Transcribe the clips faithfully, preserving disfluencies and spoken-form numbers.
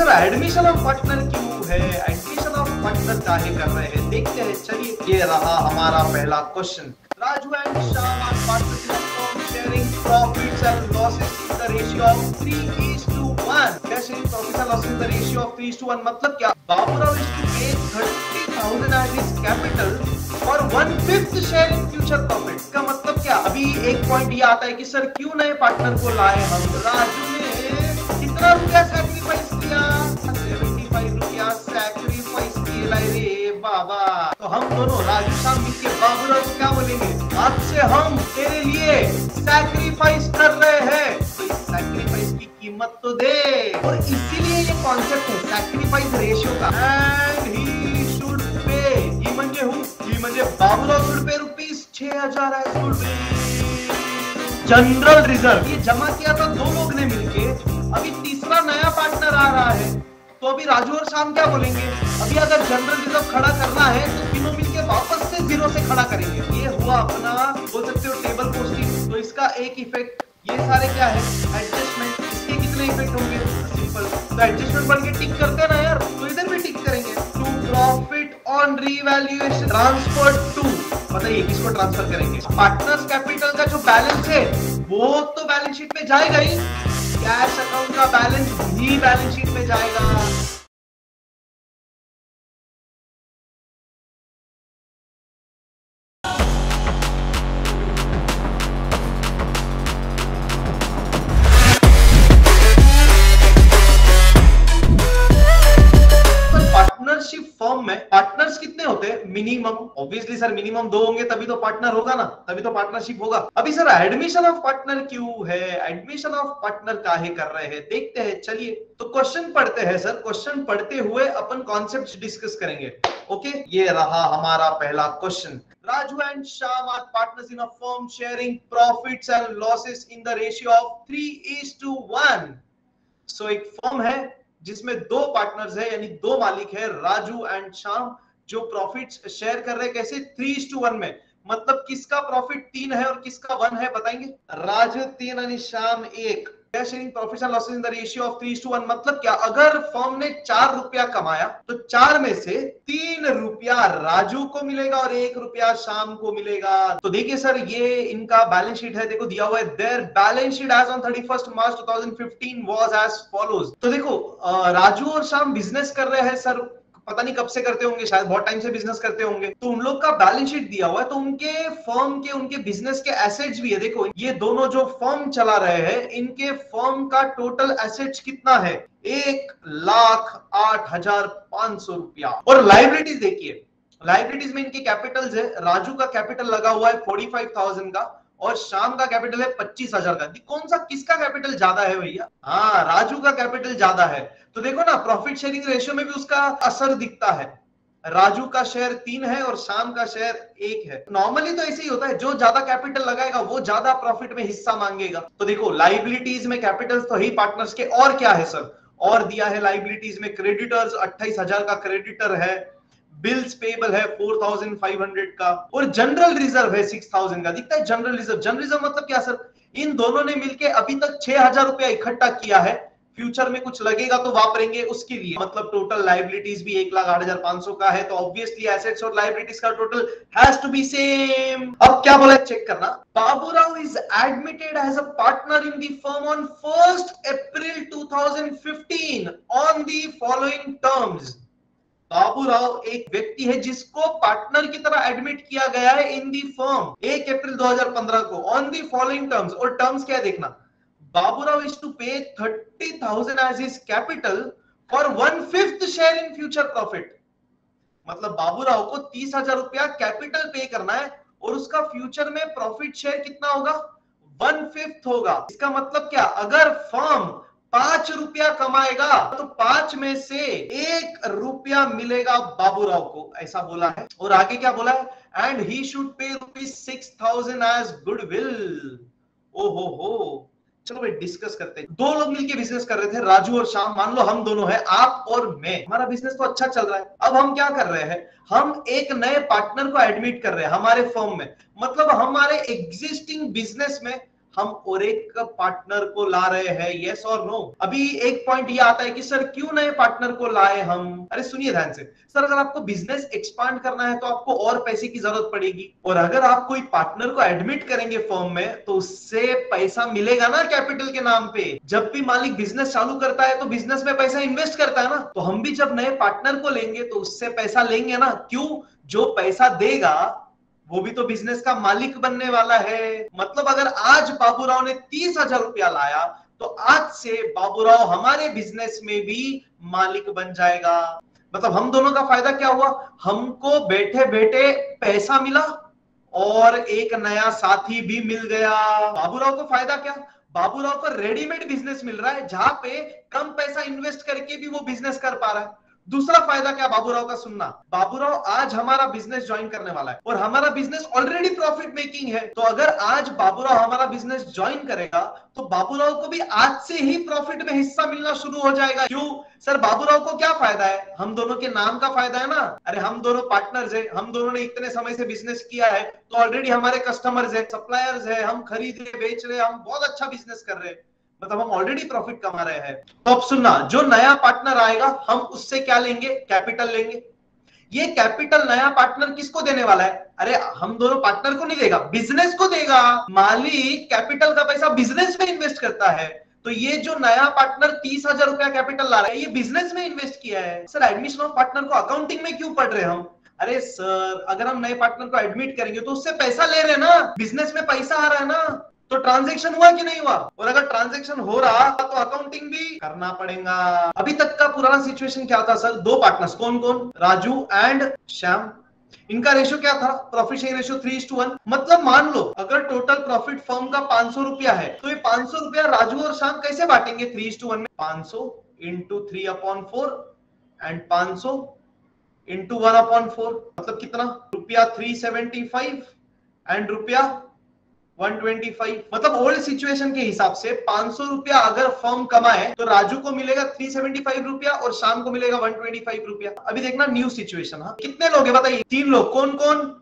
Sir admission of partner क्यों है, admission of partner काहे कर रहे हैं, देखते हैं। चलिए, ये रहा हमारा पहला question. Raju and Shyam are participants on sharing profits and losses in the ratio of three is to one. Sharing profits and losses in the ratio of three is to one मतलब क्या? Baburao is to pay thirty thousand as his capital for one fifth share in future profit. का मतलब क्या? अभी एक point ये आता है कि सर क्यों नए पार्टनर को लाए हम। राजू ने कितना रुपया सैक्रिफाइस किया? सेवेंटी फाइव रुपया सैक्रिफाइस किया रे बाबा। तो हम दोनों राजू श्याम के बाबूराव को क्या बोलेंगे? आज से हम तेरे लिए सैक्रिफाइस कर रहे हैं, तो इस सैक्रिफाइस की कीमत तो दे। और इसीलिए ये कॉन्सेप्ट है सैक्रिफाइस रेशियो का। एंड ही शुड पे, ये म्हणजे हूँ, ये म्हणजे बाबूराव शुड पे रुपीज छह हजार जनरल रिजर्व। ये जमा किया था दो लोग ने मिलके, अभी तीसरा नया पार्टनर आ रहा है, तो अभी राजू और श्याम क्या बोलेंगे? अभी अगर जनरल रिजर्व खड़ा करना है तो तीनों मिलके वापस से जीरो से खड़ा करेंगे। ये हुआ अपना, बोल सकते हो, टेबल पोस्टिंग। तो इसका एक इफेक्ट, ये सारे क्या है एडजस्टमेंट, इसके कितने इफेक्ट होंगे? सिंपल, तो एडजस्टमेंट बन के टिक करते ना यार, तो इधर भी टिक करेंगे। To profit on revaluation transfer to, बताइए किसको ट्रांसफर करेंगे? पार्टनर्स कैपिटल का जो बैलेंस है वो तो बैलेंस शीट में जाएगा ही, कैश अकाउंट का बैलेंस भी बैलेंस शीट में जाएगा। पार्टनरशिप फॉर्म में पार्टनर्स कितने होते हैं? मिनिमम, ऑब्वियसली सर मिनिमम दो होंगे तभी तो पार्टनर होगा ना, तभी तो पार्टनरशिप होगा। अभी सर एडमिशन ऑफ पार्टनर क्यों है, एडमिशन ऑफ पार्टनर काहे कर रहे हैं, देखते हैं। चलिए, तो क्वेश्चन पढ़ते हैं सर, क्वेश्चन पढ़ते हुए अपन कॉन्सेप्ट्स डिस्कस करेंगे। ओके, ये रहा हमारा पहला question. Raju and Shyam are partners in a firm sharing profits and losses in the ratio of three is to one. So एक फर्म है जिसमें दो पार्टनर्स है, यानी दो मालिक है, राजू एंड श्याम, जो प्रॉफिट्स शेयर कर रहे हैं। कैसे? थ्री इज टू वन में, मतलब किसका प्रॉफिट तीन है और किसका वन है, बताएंगे? राजू तीन और श्याम एक। Sharing profits and losses in the ratio of three is to one मतलब क्या? अगर फर्म ने चार रुपया कमाया तो चार में से तीन रुपया राजू को मिलेगा और एक रुपया श्याम को मिलेगा। तो देखिए सर, ये इनका बैलेंस शीट है, देखो दिया हुआ है, there balance sheet as on thirty first March two thousand fifteen was as follows. तो देखो, राजू और श्याम बिजनेस कर रहे हैं सर, पता नहीं कब से करते होंगे, शायद बहुत टाइम से बिजनेस करते होंगे, तो उन लोग का बैलेंस शीट दिया हुआ है। तो उनके फर्म के, उनके बिजनेस के एसेट्स भी है। देखो, ये दोनों जो फर्म चला रहे हैं, इनके फर्म का टोटल एसेट्स कितना है? एक लाख आठ हजार पांच सौ रुपया। और लायबिलिटीज देखिए, लायबिलिटीज में इनके कैपिटल्स है, राजू का कैपिटल लगा हुआ है फोर्टी फाइव थाउजेंड का और श्याम का कैपिटल है पच्चीस हजार का। कौन सा, किसका कैपिटल ज्यादा है भैया? हाँ, राजू का कैपिटल ज्यादा है। तो देखो ना, प्रॉफिट शेयरिंग रेशियो में भी उसका असर दिखता है। राजू का शेयर तीन है और श्याम का शेयर एक है। नॉर्मली तो ऐसे ही होता है, जो ज्यादा कैपिटल लगाएगा वो ज्यादा प्रॉफिट में हिस्सा मांगेगा। तो देखो, लाइबिलिटीज में कैपिटल तो ही पार्टनर्स के, और क्या है सर? और दिया है लाइबिलिटीज में क्रेडिटर्स, अट्ठाईस हजार का क्रेडिटर है, बिल्स पेबल है फोर थाउजेंड फाइव हंड्रेड का और जनरल रिजर्व है सिक्स थाउजेंड का। दिखता है जनरल रिजर्व, जनरल रिजर्व मतलब क्या सर? इन दोनों ने मिलके अभी तक छह हजार रुपया इकट्ठा किया है, फ्यूचर में कुछ लगेगा तो वापरेंगे उसके लिए। मतलब टोटल लायबिलिटीज भी एक लाख आठ हजार पांच सौ का है, तो ऑब्वियसली एसेट्स और लायबिलिटीज का total has to be same. अब क्या बोला है, चेक करना। Baburao is admitted as a partner in the firm on first April two thousand fifteen on the following terms. Baburao एक व्यक्ति है जिसको पार्टनर की तरह एडमिट किया गया है इन दी फर्म एक अप्रैल दो हजार पंद्रह को ऑन दी फॉलोइंग टर्म्स। और टर्म्स क्या है, देखना। Baburao is to pay thirty thousand as his capital for one fifth share in future profit. मतलब बाबूराव को तीस हजार रुपया कैपिटल पे करना है और उसका फ्यूचर में प्रॉफिट शेयर कितना होगा? वन फिफ्थ होगा। इसका मतलब क्या? अगर फर्म पांच रुपया कमाएगा तो पांच में से एक रुपया मिलेगा बाबूराव को, ऐसा बोला है। और आगे क्या बोला है? And he should pay rupees six thousand as goodwill. ओ हो हो, चलो भाई डिस्कस करते हैं। दो लोग मिलके बिजनेस कर रहे थे, राजू और श्याम। मान लो हम दोनों हैं, आप और मैं। हमारा बिजनेस तो अच्छा चल रहा है। अब हम क्या कर रहे हैं? हम एक नए पार्टनर को एडमिट कर रहे हैं हमारे फर्म में। मतलब हमारे एग्जिस्टिंग बिजनेस में हम और एक पार्टनर को ला रहे हैं, यस और नो। अभी एक पॉइंट ये आता है कि सर क्यों नए पार्टनर को लाए हम। अरे सुनिए ध्यान से सर, अगर आपको बिजनेस एक्सपांड करना है तो आपको और पैसे की जरूरत पड़ेगी, और अगर आप कोई पार्टनर को एडमिट करेंगे फर्म में तो उससे पैसा मिलेगा ना कैपिटल के नाम पे। जब भी मालिक बिजनेस चालू करता है तो बिजनेस में पैसा इन्वेस्ट करता है ना, तो हम भी जब नए पार्टनर को लेंगे तो उससे पैसा लेंगे ना। क्यों? जो पैसा देगा वो भी तो बिजनेस का मालिक बनने वाला है। मतलब अगर आज बाबूराव ने तीस हजार रुपया लाया तो आज से बाबूराव हमारे बिजनेस में भी मालिक बन जाएगा। मतलब हम दोनों का फायदा क्या हुआ? हमको बैठे बैठे पैसा मिला और एक नया साथी भी मिल गया। बाबूराव को फायदा क्या? बाबूराव को रेडीमेड बिजनेस मिल रहा है जहां पे कम पैसा इन्वेस्ट करके भी वो बिजनेस कर पा रहा है। दूसरा फायदा क्या बाबूराव का? सुनना, बाबूराव आज हमारा बिजनेस ज्वाइन करने वाला है और हमारा बिजनेस ऑलरेडी प्रॉफिट मेकिंग है, तो अगर आज बाबूराव हमारा बिजनेस ज्वाइन करेगा तो बाबूराव को भी आज से ही प्रॉफिट में हिस्सा मिलना शुरू हो जाएगा। क्यों सर? बाबूराव को क्या फायदा है? हम दोनों के नाम का फायदा है ना। अरे हम दोनों पार्टनर्स हैं, हम दोनों ने इतने समय से बिजनेस किया है तो ऑलरेडी हमारे कस्टमर्स है, सप्लायर्स है, हम खरीद रहे, बेच रहे, हम बहुत अच्छा बिजनेस कर रहे हैं, मतलब हम ऑलरेडी प्रॉफिट कमा रहे हैं। तो अब सुनना, जो नया पार्टनर आएगा हम उससे क्या लेंगे? कैपिटल लेंगे। ये कैपिटल नया पार्टनर किसको देने वाला है? अरे हम दोनों पार्टनर को नहीं देगा, बिजनेस को देगा। मालिक कैपिटल का पैसा बिजनेस में इन्वेस्ट करता है, तो ये जो नया पार्टनर तीस हजार रुपया कैपिटल ला रहा है ये बिजनेस में इन्वेस्ट किया है। सर एडमिशन ऑफ पार्टनर को अकाउंटिंग में क्यों पढ़ रहे हम? अरे सर अगर हम नए पार्टनर को एडमिट करेंगे तो उससे पैसा ले रहे हैं ना, बिजनेस में पैसा आ रहा है ना, तो ट्रांजैक्शन हुआ कि नहीं हुआ, और अगर ट्रांजैक्शन हो रहा तो अकाउंटिंग भी करना पड़ेगा। अभी तक का पुराना सिचुएशन क्या था सर? दो पार्टनर्स, कौन कौन? राजू एंड श्याम। इनका रेशियो क्या था? Profit share ratio three is to one. मतलब मान लो अगर टोटल प्रॉफिट फर्म का पांच सौ रुपया है तो ये पांच सौ रुपया राजू और श्याम कैसे बांटेंगे? थ्री इज टू वन में पांच सौ into three upon four and पांच सौ इंटू वन अपॉन फोर, मतलब कितना? रुपया थ्री सेवेंटी फाइव एंड रुपया वन ट्वेंटी फाइव। मतलब ओल्ड सिचुएशन के हिसाब से पांच सौ रुपया अगर फर्म कमाए तो राजू को मिलेगा थ्री सेवेंटी फाइव रुपया और शाम को मिलेगा वन ट्वेंटी फाइव रुपया। अभी देखना न्यू सिचुएशन। हाँ कितने लोग हैं बताइए? तीन लोग, कौन कौन?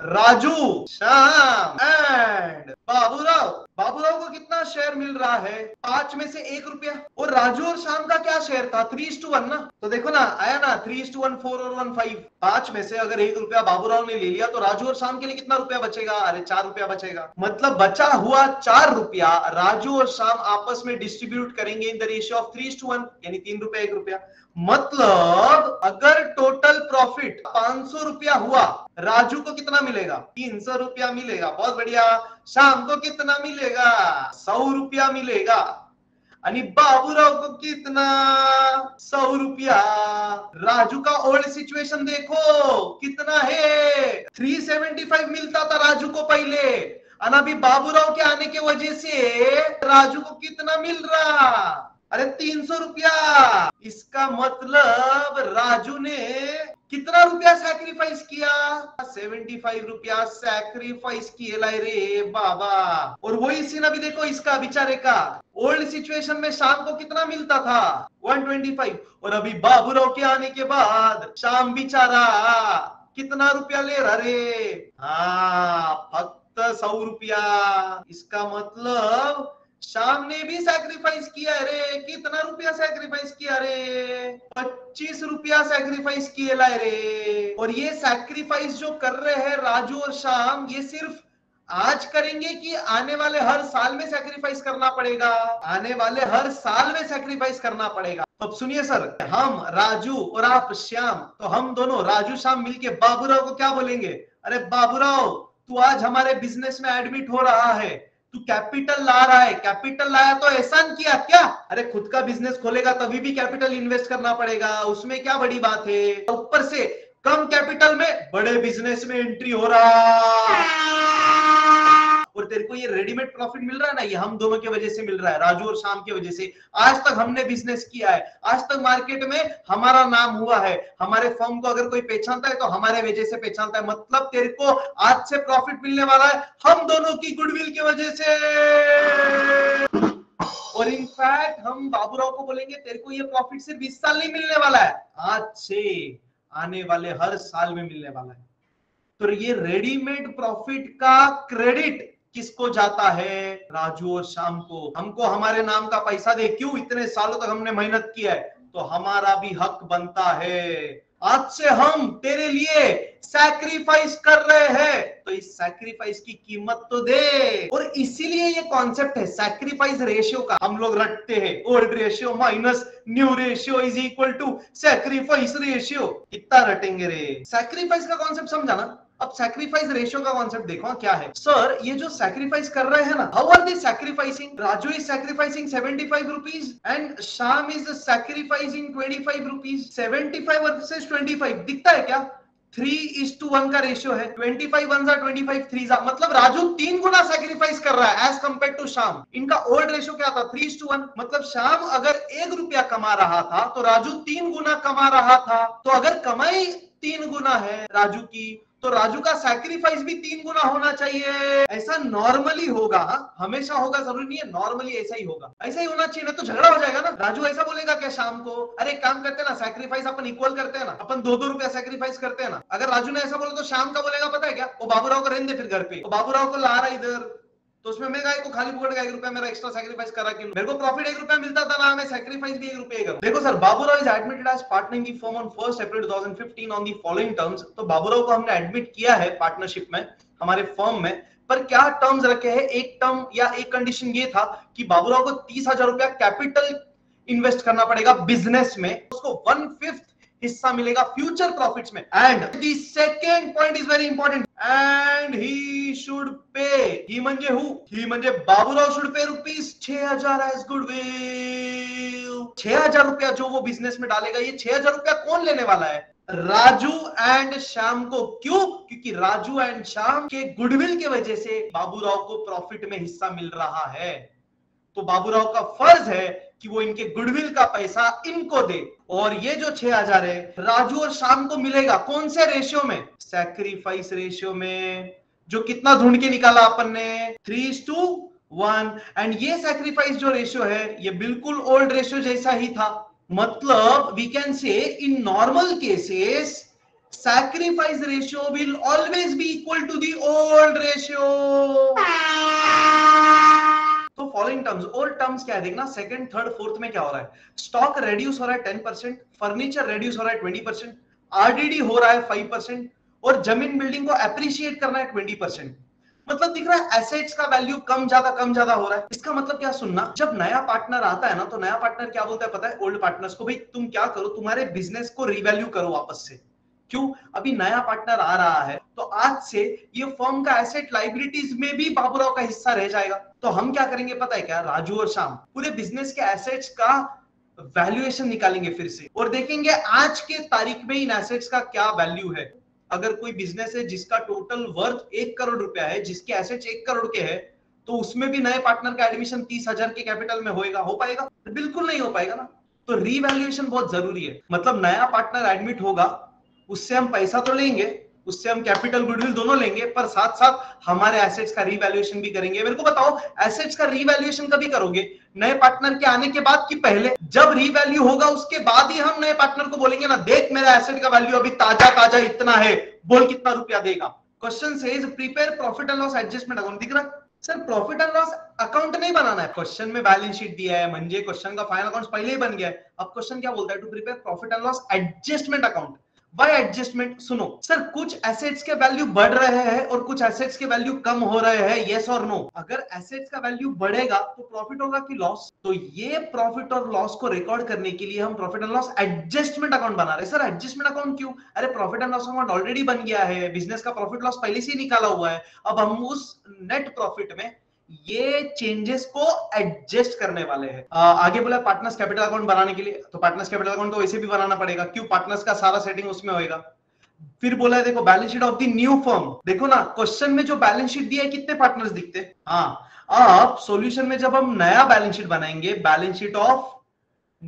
राजू, शाम एंड बाबूराव। बाबूराव को कितना शेयर मिल रहा है? पांच में से एक रुपया। और राजू और शाम का क्या शेयर था? थ्री इज टू वन ना, तो देखो ना आया ना three is to one, four और वन फाइव। पांच में से अगर एक रुपया बाबूराव ने ले लिया तो राजू और शाम के लिए कितना रुपया बचेगा? अरे चार रुपया बचेगा। मतलब बचा हुआ चार रुपया राजू और शाम आपस में डिस्ट्रीब्यूट करेंगे in the ratio of three is to one, यानी तीन रुपया एक रुपया। मतलब अगर टोटल प्रॉफिट पांच सौ रुपया हुआ, राजू को कितना मिलेगा? तीन सौ रुपया मिलेगा। बहुत बढ़िया। शाम को कितना मिलेगा? सौ रुपया मिलेगा। अनि बाबूराव को कितना? सौ रुपया। राजू का ओल्ड सिचुएशन देखो कितना है, थ्री सेवेंटी फाइव मिलता था राजू को पहले, और अभी बाबूराव के आने के वजह से राजू को कितना मिल रहा? अरे तीन सौ रुपया। इसका मतलब राजू ने कितना रुपया सैक्रिफाइस किया? पचहत्तर रुपया सैक्रिफाइस किए लाए रे बाबा। और वही सीन अभी देखो इसका बेचारे का, ओल्ड सिचुएशन में शाम को कितना मिलता था? One twenty five. और अभी बाबूराव के आने के बाद शाम बेचारा कितना रुपया ले रहा रे? हाँ फक्त सौ रुपया। इसका मतलब शाम ने भी सैक्रिफाइस किया रे। कितना रुपया सैक्रिफाइस किया रे? पच्चीस रुपया सैक्रिफाइस किए लाए रे। और ये सैक्रिफाइस जो कर रहे हैं राजू और शाम, ये सिर्फ आज करेंगे कि आने वाले हर साल में सैक्रिफाइस करना पड़ेगा? आने वाले हर साल में सैक्रिफाइस करना पड़ेगा। अब सुनिए सर, हम राजू और आप श्याम, तो हम दोनों राजू शाम मिलके बाबूराव को क्या बोलेंगे? अरे बाबूराव तू आज हमारे बिजनेस में एडमिट हो रहा है, तू कैपिटल ला रहा है, कैपिटल लाया तो एहसान किया क्या? अरे खुद का बिजनेस खोलेगा तभी भी कैपिटल इन्वेस्ट करना पड़ेगा, उसमें क्या बड़ी बात है। ऊपर से कम कैपिटल में बड़े बिजनेस में एंट्री हो रहा, और तेरे को ये रेडीमेड प्रॉफिट मिल रहा है ना, ये हम दोनों की वजह से मिल रहा है, राजू और शाम की वजह से। आज तक हमने बिजनेस किया है, आज तक मार्केट में हमारा नाम हुआ है, हमारे फर्म को अगर कोई पहचानता है तो हमारे वजह से पहचानता है। मतलब तेरे को आज से प्रॉफिट मिलने वाला है हम दोनों की गुडविल की वजह से। और इनफैक्ट हम बाबूराव को बोलेंगे तेरे को ये प्रॉफिट सिर्फ इस साल नहीं मिलने वाला है, आज से आने वाले हर साल में मिलने वाला है। तो ये रेडीमेड प्रॉफिट का क्रेडिट किसको जाता है? राजू और श्याम को। हमको हमारे नाम का पैसा दे, क्यों? इतने सालों तक हमने मेहनत की है तो हमारा भी हक बनता है। आज से हम तेरे लिए सैक्रिफाइस कर रहे हैं तो इस सैक्रिफाइस की कीमत तो दे। और इसीलिए ये कॉन्सेप्ट है सैक्रिफाइस रेशियो का। हम लोग रटते हैं old ratio minus new ratio is equal to sacrifice ratio. कितना रटेंगे रे। सैक्रिफाइस का कॉन्सेप्ट समझा ना। अब सैक्रिफाइस रेशियो का कॉन्सेप्ट देखो क्या है। सर ये जो सैक्रिफाइस कर रहे हैं ना, how are they sacrificing? Raju is sacrificing seventy five rupees and Shyam is sacrificing twenty five rupees. Seventy five versus twenty five दिखता है क्या? थ्री इज टू वन का रेशियो है। ट्वेंटी फाइव वन जा ट्वेंटी फाइव थ्री जा, मतलब राजू तीन गुना sacrifice कर रहा है एज कम्पेयर टू श्याम। इनका ओल्ड रेशियो क्या था? Three is to one. मतलब श्याम अगर एक रुपया कमा रहा था तो राजू तीन गुना कमा रहा था। तो अगर कमाई तीन गुना है राजू की तो राजू का सैक्रिफाइस भी तीन गुना होना चाहिए। ऐसा नॉर्मली होगा, हमेशा होगा जरूरी नहीं है, नॉर्मली ऐसा ही होगा। ऐसा ही होना चाहिए ना, तो झगड़ा हो जाएगा ना। राजू ऐसा बोलेगा क्या शाम को, अरे काम करते हैं ना, सैक्रिफाइस अपन इक्वल करते हैं ना, अपन दो दो रुपया सैक्रिफाइस करते हैं ना। अगर राजू ने ऐसा बोला तो शाम का बोलेगा पता है क्या, वो बाबूराव को रहने दे फिर घर पे, वो बाबूराव को ला रहा इधर, तो उसमें मैं गाय को खाली पकड़ का एक रुपया मेरा एक्स्ट्रा सैक्रिफाइस करा क्यों? मेरे को प्रॉफिट एक रुपया मिलता था ना, मैं सैक्रिफाइस भी एक रुपया करूं। देखो sir, Baburao is admitted as partner in the firm on first April दो हज़ार पंद्रह ऑन द फॉलोइंग टर्म्स। तो बाबूराव को हमने एडमिट किया है पार्टनरशिप में हमारे फर्म में, पर क्या टर्म्स रखे हैं? एक टर्म या एक कंडीशन ये था कि बाबूराव को तीस हजार रुपया कैपिटल इन्वेस्ट करना पड़ेगा बिजनेस में, उसको वन फिफ्थ हिस्सा मिलेगा फ्यूचर प्रॉफिट्स में। And the second point is very important, and he should pay, he म्हणजे हु, ही म्हणजे बाबूराव शुड पे रुपीज छह हजार एज गुडविल। छह हजार रुपया जो वो बिजनेस में डालेगा, ये छह हजार रुपया कौन लेने वाला है? राजू एंड श्याम को। क्यों? क्योंकि राजू एंड श्याम के गुडविल के वजह से बाबूराव को प्रॉफिट में हिस्सा मिल रहा है। तो बाबूराव का फर्ज है कि वो इनके गुडविल का पैसा इनको दे। और ये जो छह हजार है राजू और श्याम को मिलेगा कौन से रेशियो में? सैक्रिफाइस रेशियो में, जो कितना ढूंढ के निकाला अपन ने, थ्री टू वन। एंड ये सैक्रिफाइस जो रेशियो है ये बिल्कुल ओल्ड रेशियो जैसा ही था। मतलब we can say in normal cases sacrifice ratio will always be equal to the old ratio. तो following terms, old terms क्या है देखना, second, third, fourth में क्या हो रहा है? Stock reduce हो रहा है टेन परसेंट, furniture reduce हो रहा है twenty percent, R D D हो रहा है फाइव परसेंट, और जमीन बिल्डिंग को appreciate करना है ट्वेंटी परसेंट। मतलब दिख रहा है एसेट्स का वैल्यू कम ज्यादा कम ज्यादा हो रहा है। इसका मतलब क्या सुनना, जब नया पार्टनर आता है ना तो नया पार्टनर क्या बोलता है पता है ओल्ड पार्टनर्स को, भाई तुम क्या करो, तुम्हारे बिजनेस को रिवैल्यू करो वापस से। क्यों? अभी नया पार्टनर आ रहा है तो आज से ये फर्म का एसेट लाइबिलिटीज में भी बाबूराव का हिस्सा रह जाएगा। तो हम क्या करेंगे पता है क्या, राजू और श्याम पूरे बिजनेस के एसेट्स का वैल्यूएशन निकालेंगे फिर से और देखेंगे आज के तारीख में इन एसेट्स का क्या वैल्यू है। अगर कोई बिजनेस है जिसका टोटल वर्थ एक करोड़ रुपया है, जिसके एसेट्स एक करोड़ के है, तो उसमें भी नए पार्टनर का एडमिशन तीस हजार के कैपिटल में होएगा, हो पाएगा? बिल्कुल नहीं हो पाएगा ना। तो रिवैल्यूएशन बहुत जरूरी है। मतलब नया पार्टनर एडमिट होगा, उससे हम पैसा तो लेंगे, उससे हम कैपिटल गुडविल दोनों लेंगे, पर साथ साथ हमारे एसेट्स का रीवैल्यूएशन भी करेंगे। मेरे को बताओ एसेट्स का रीवैल्यूएशन कभी करोगे, नए पार्टनर के आने के बाद कि पहले? जब रीवैल्यू होगा उसके बाद ही हम नए पार्टनर को बोलेंगे ना, देख मेरा एसेट का वैल्यू अभी ताजा ताजा इतना है, बोल कितना रुपया देगा। क्वेश्चन से prepare profit and loss adjustment account. दिख रहा है sir, profit and loss account नहीं बनाना है। क्वेश्चन में बैलेंस शीट दिया है, मंजे क्वेश्चन का फाइनल अकाउंट पहले ही बन गया है। अब क्वेश्चन क्या बोलता है, to prepare profit and loss adjustment account. By adjustment सुनो सर, कुछ एसेट्स के वैल्यू बढ़ रहे हैं और कुछ एसेट्स के वैल्यू कम हो रहे हैं, यस और नो? अगर एसेट्स का वैल्यू बढ़ेगा तो प्रॉफिट होगा कि लॉस? तो ये प्रॉफिट और लॉस को रिकॉर्ड करने के लिए हम profit and loss adjustment account बना रहे। सर एडजस्टमेंट अकाउंट क्यों? अरे profit and loss account already बन गया है, बिजनेस का प्रॉफिट लॉस पहले से ही निकाला हुआ है। अब हम उस नेट प्रॉफिट में ये चेंजेस को एडजस्ट करने वाले हैं। आगे बोला पार्टनर्स कैपिटल अकाउंट बनाने के लिए, तो पार्टनर्स कैपिटल अकाउंट तो वैसे भी बनाना पड़ेगा, क्यों? पार्टनर्स का सारा सेटिंग उसमें होएगा। फिर बोला है देखो balance sheet of the new firm. देखो ना क्वेश्चन में जो बैलेंस शीट दिया है कितने पार्टनर्स दिखते, हाँ। अब सोल्यूशन में जब हम नया बैलेंस शीट बनाएंगे, balance sheet of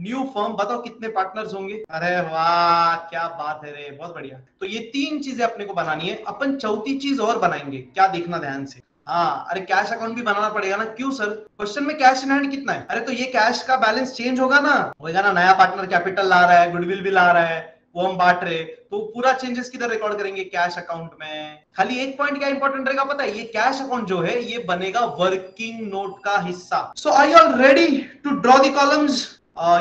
new firm, बताओ कितने पार्टनर्स होंगे? अरे वाह क्या बात है रे, बहुत बढ़िया। तो ये तीन चीजें अपने को बनानी है, अपन चौथी चीज और बनाएंगे, क्या देखना ध्यान से। हाँ अरे कैश अकाउंट भी बनाना पड़ेगा ना, क्यों सर? क्वेश्चन में कैश इन हैंड कितना है, अरे तो ये कैश का बैलेंस चेंज होगा ना, होगा ना। नया पार्टनर कैपिटल ला रहा है, गुडविल भी ला रहा है, वो हम बांट रहे, तो पूरा चेंजेस किधर रिकॉर्ड करेंगे? कैश अकाउंट में। खाली एक पॉइंट क्या इंपॉर्टेंट रहेगा पता है, ये कैश अकाउंट जो है ये बनेगा वर्किंग नोट का हिस्सा। So are you all ready to draw the columns?